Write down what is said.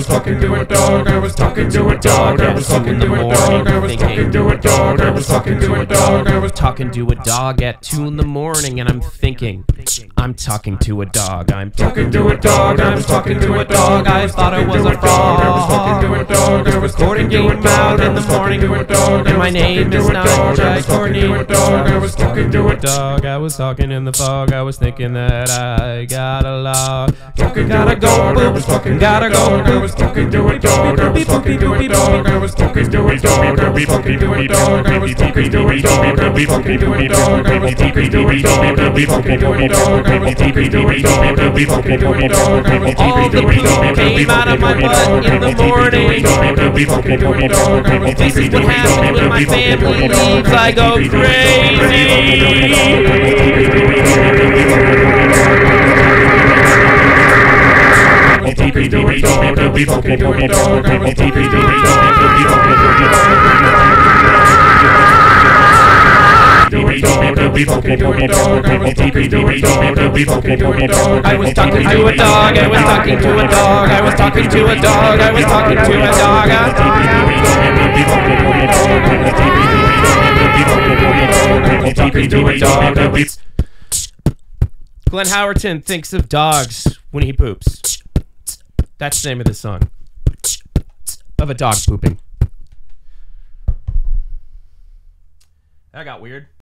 was talking to a dog, I was talking to a dog, I was talking to a dog, I was talking to a dog, I was talking to a dog, I was talking to a dog at 2 in the morning, and I'm thinking, I'm talking to a dog, I'm talking to a dog, I was talking to a dog, I thought I was a frog, I was talking to a dog, I was talking to a dog in the morning, and my name is not Jack Courtney, I was talking to a dog, I was talking in the fog, I was thinking that I got a lot. Gotta go, I was talking, gotta go, I was talking to a dog, I was talking to a dog, I was talking to a dog, I was talking to a dog, I was talking to a dog, I was talking to a dog, I was talking to a dog, I was talking to a dog, I was talking to a dog, I was talking to a dog, I was talking to a dog, came out of my butt in the morning. I was talking to a dog, this is what happened when my family leaves, I go crazy. I was talking to a dog, I was talking to a dog, I was talking to a dog, I was talking to a dog, I was talking to a dog. Glenn Howerton thinks of dogs when he poops. That's the name of the song. Of a dog pooping. That got weird.